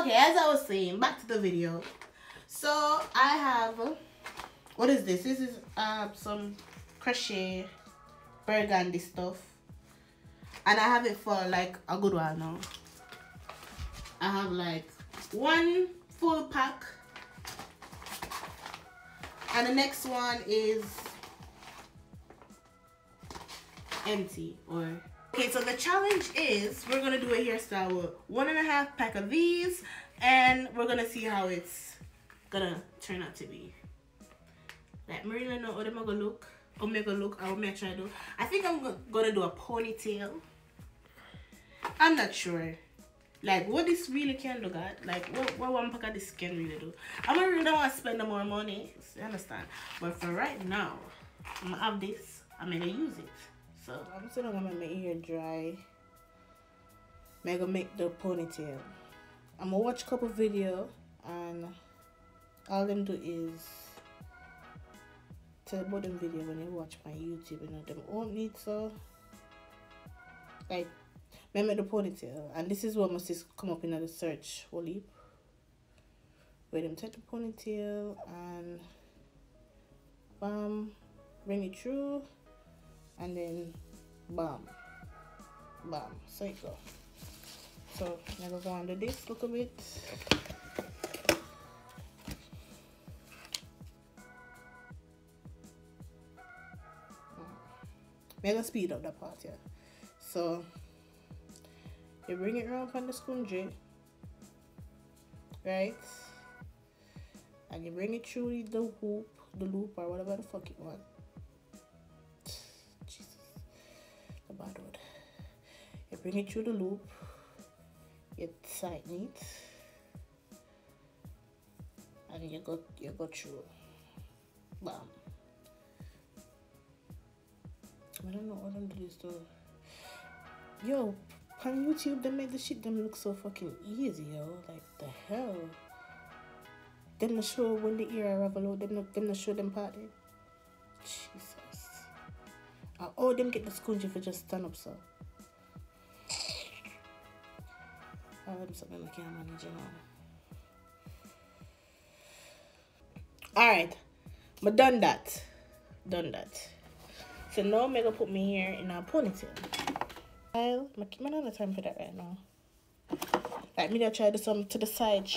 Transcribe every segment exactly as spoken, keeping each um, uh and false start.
Okay, as I was saying, back to the video. So I have, what is this? This is uh, some crochet burgundy stuff, and I have it for like a good while now. I have like one full pack, and the next one is empty. Or okay, so the challenge is we're gonna do a hairstyle with one and a half pack of these, and we're gonna see how it's gonna turn out to be. Like, Marina, no, I'm gonna look, I'm gonna look, I'm gonna try to do. I think I'm gonna do a ponytail. I'm not sure. Like, what this really can do, God? Like, what, what one pack of this can really do? I'm gonna really don't want to spend more money, you understand? But for right now, I'm gonna have this, I'm gonna use it. So I'm still gonna make my hair dry. I'm gonna make the ponytail. I'm gonna watch a couple videos, and all them do is tell about them video when you watch my YouTube, and you know, them won't need so. Like, I make the ponytail, and this is what must come up in the search. Whole heap. Where them take the ponytail and bam, bring it through. And then bam, bam, so it go. So I'm gonna go under this a little bit. I'm gonna speed up that part, yeah. So you bring it around on the sponge, right? And you bring it through the hoop, the loop, or whatever the fuck you want. Bad word. You bring it through the loop, you tighten it, and you go you go through. Bam. I don't know what I'm doing this though. Yo, on YouTube they make the shit them look so fucking easy, yo. Like, the hell. Them not sure when the ear unravel, them not them not sure them part it. Jesus. Uh, oh, them get the sponge if you just stand up, so. I them something I can't manage it now. Alright, but done that. Done that. So now I'm gonna put me here in a ponytail. I'll make me another time for that right now. Like, me gonna try to do some to the side.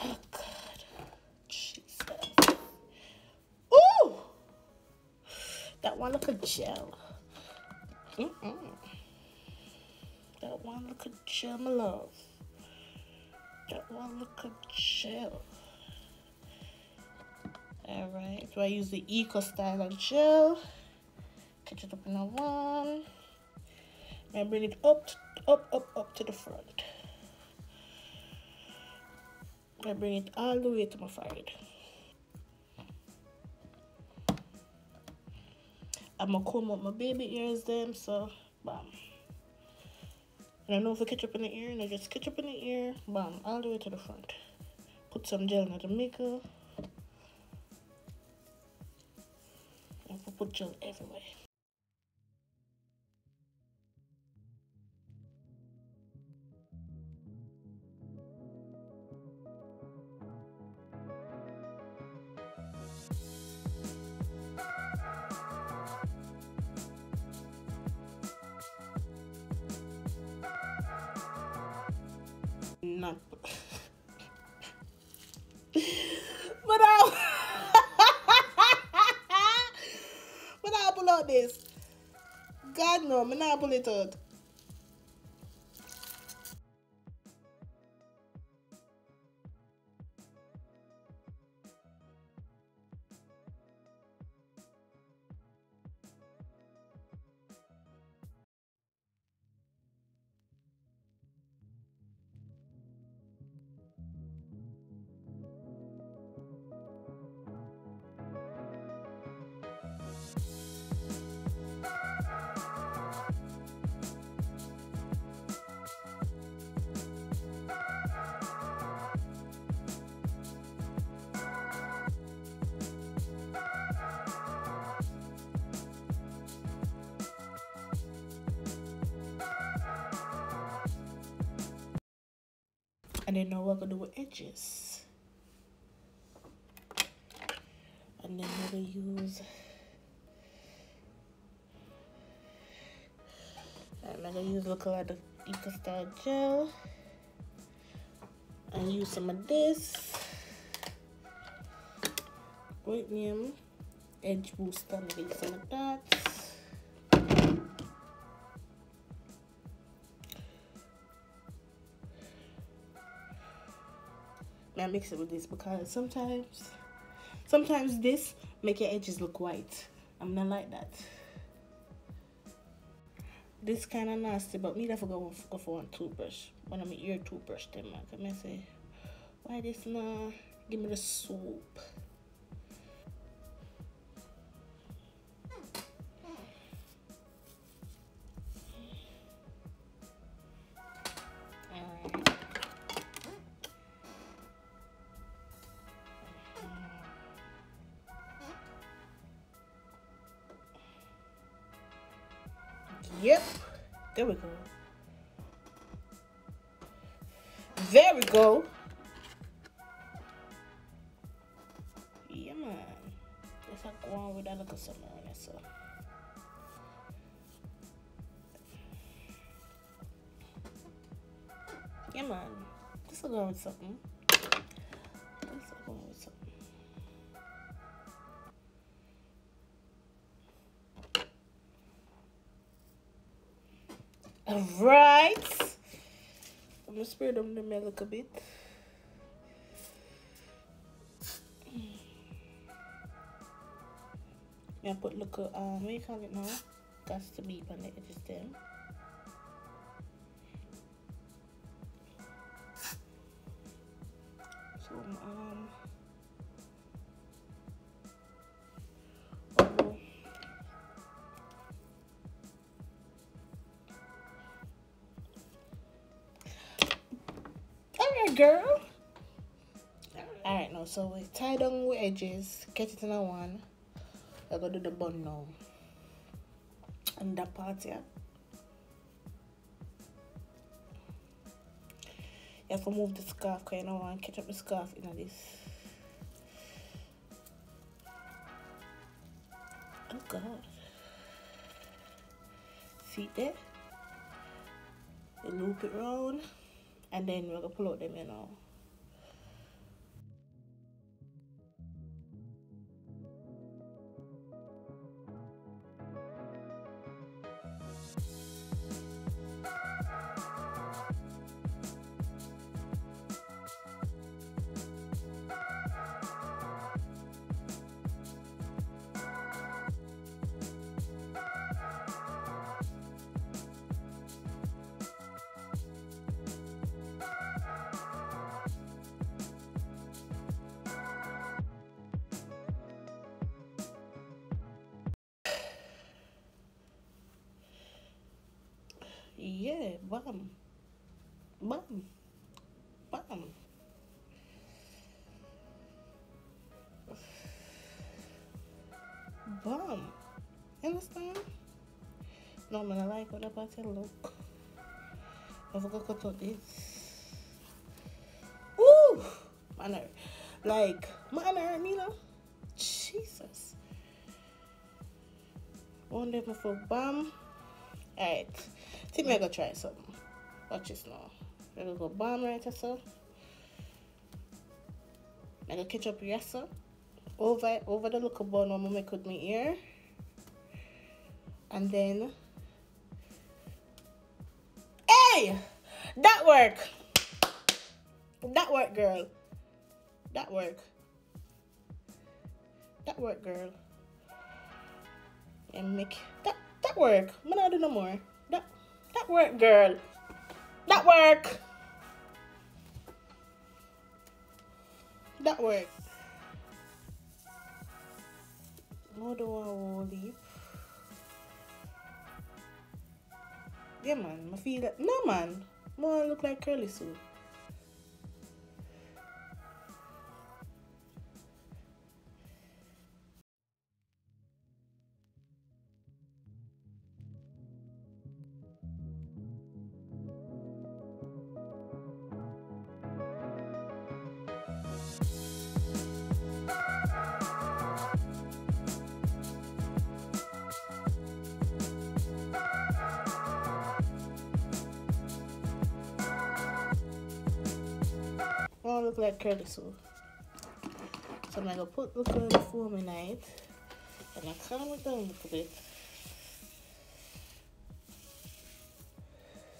Oh, God. Jesus. Ooh! That one look a gel. Mm -mm. That one look a gel, my love. That one look a gel. Alright, so I use the Eco Styler gel. Catch it up in a one. And bring it up, up, up, up to the front. I bring it all the way to my forehead. I'm gonna comb out my baby ears them, so bam. And I know if I catch up in the ear, and I just catch up in the ear, bam, all the way to the front. Put some gel in the makeup. And I put gel everywhere. Not, but I'll but I'll pull out this. God no, I'm not pull it out. I didn't know what to do with edges. And then I'm going to use, I'm going to use look like the Eco Styler gel. And use some of this Quantum edge booster, maybe some of that. I mix it with this because sometimes sometimes this make your edges look white. I'm not like that. This kind of nasty, but me I forgot to go for one toothbrush. When I'm your toothbrush then man, come and say why this not give me the soap. Yep, there we go. There we go. Yeah, man. That's not going with that little summer on it, so. Yeah, man. This will go with something. This will go with something. Alright, I'm gonna spray them the milk a bit. Yeah, put look at um, what do you call it now? That's the beep on the edges there. So um, girl, all right now, so we tie down with edges, catch it in a one. I gotta do the bun now and that part. Yeah, you have to move the scarf because you know I catch up the scarf in this. Oh god, see there, you loop it round. And then we're gonna pull out them, you know. Yeah, bam, bam, bam. Bam. You understand? No, man, I like what about you look. I forgot to cut this. Woo! Manner. Like, manner, you know? Jesus. One day before, bam. Alright. I think I'm gonna try something. Watch this now. I'm gonna go bomb right or so. I'm gonna catch up yes sir. Over over the local bun I'm gonna make with my ear. And then hey! That work! That work girl. That work. That work girl. And make that that work. I'm not gonna do no more. That That work, girl. That work. That work. No door will leave. Yeah, man. I feel that. No, man. More look like Curly Sue. look like Curly Sue. So I'm gonna put the curly foam in it, and I calm it down a little bit,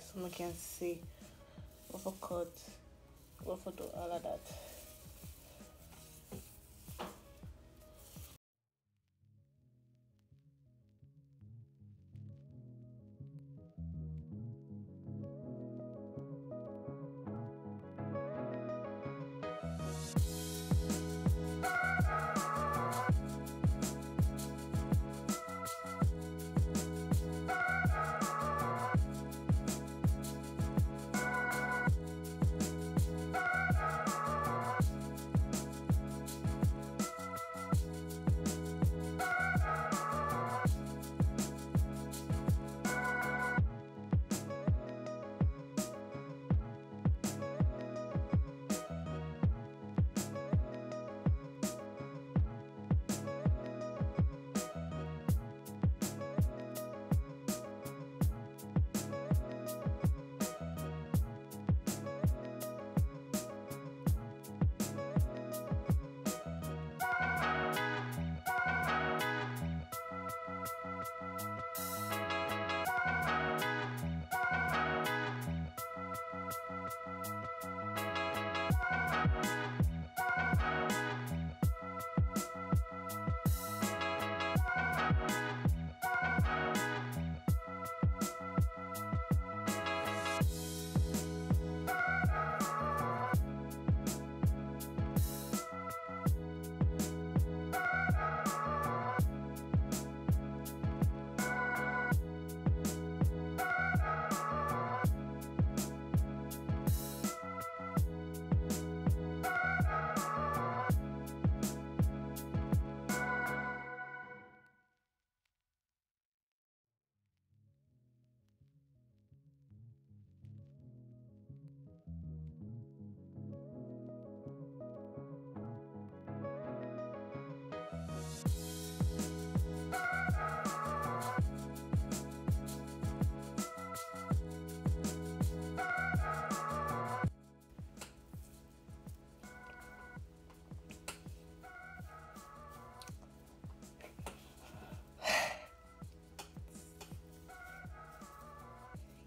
so we can see what I cut, what I do, all of that.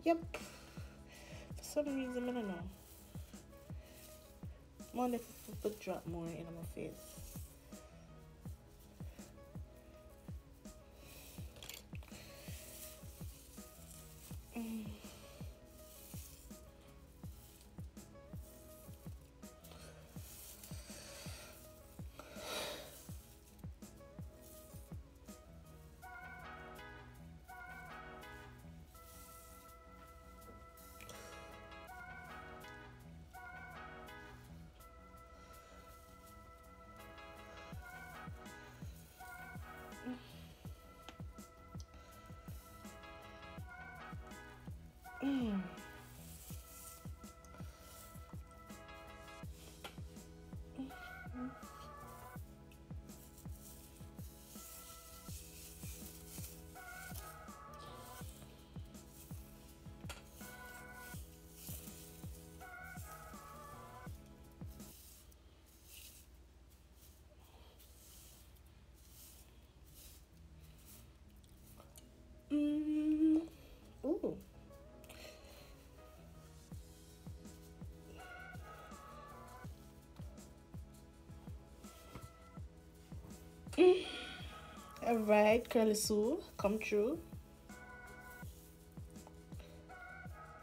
Yep, for some reason, I don't know. I wonder if I drop more in my face. Mm. Mm. Mm. Ooh. Mm. All right, Curly Sue, come true.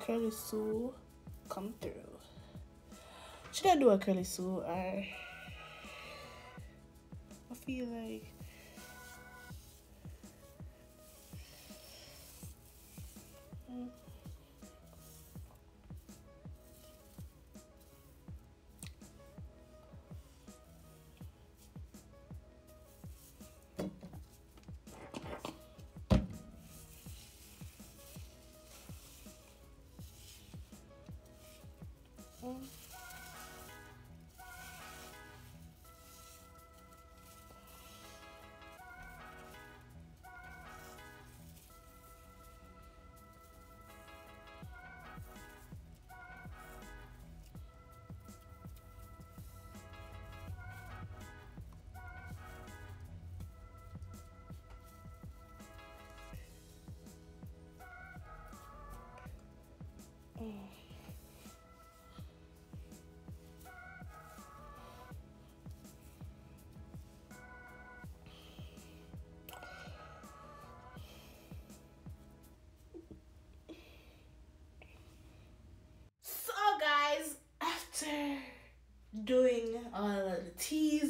Curly Sue, come through. Should I do a Curly Sue? Or I feel like mm.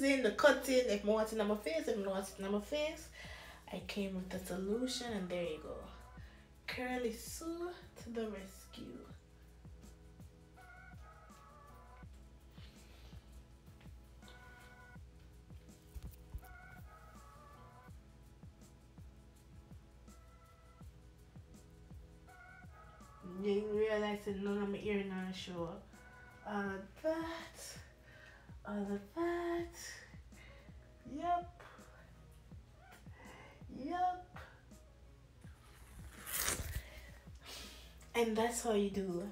using, the cutting, if I want it on my face, if I want it on my face. I came with the solution and there you go. Curly Sue to the rescue. Didn't realize that none of my ear not show up. All of that, all of that. Yep, yep. And that's how you do.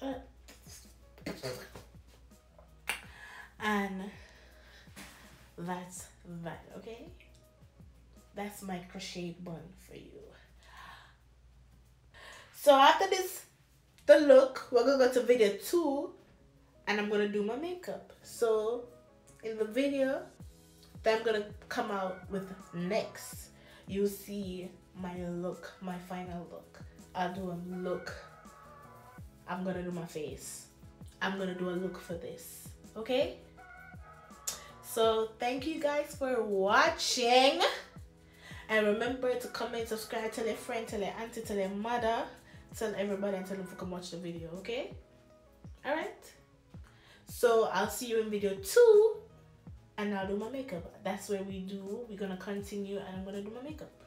Uh, and that's that. Okay, that's my crochet bun for you. So after this, the look, we're gonna go to video two and I'm gonna do my makeup. So in the video that I'm gonna come out with next, you'll see my look, my final look. I'll do a look. I'm gonna do my face. I'm gonna do a look for this, okay? So thank you guys for watching. And remember to comment, subscribe, tell your friend, tell your auntie, tell your mother. Tell everybody and tell them to come watch the video, okay? Alright? So I'll see you in video two and I'll do my makeup. That's where we do, we're gonna continue and I'm gonna do my makeup.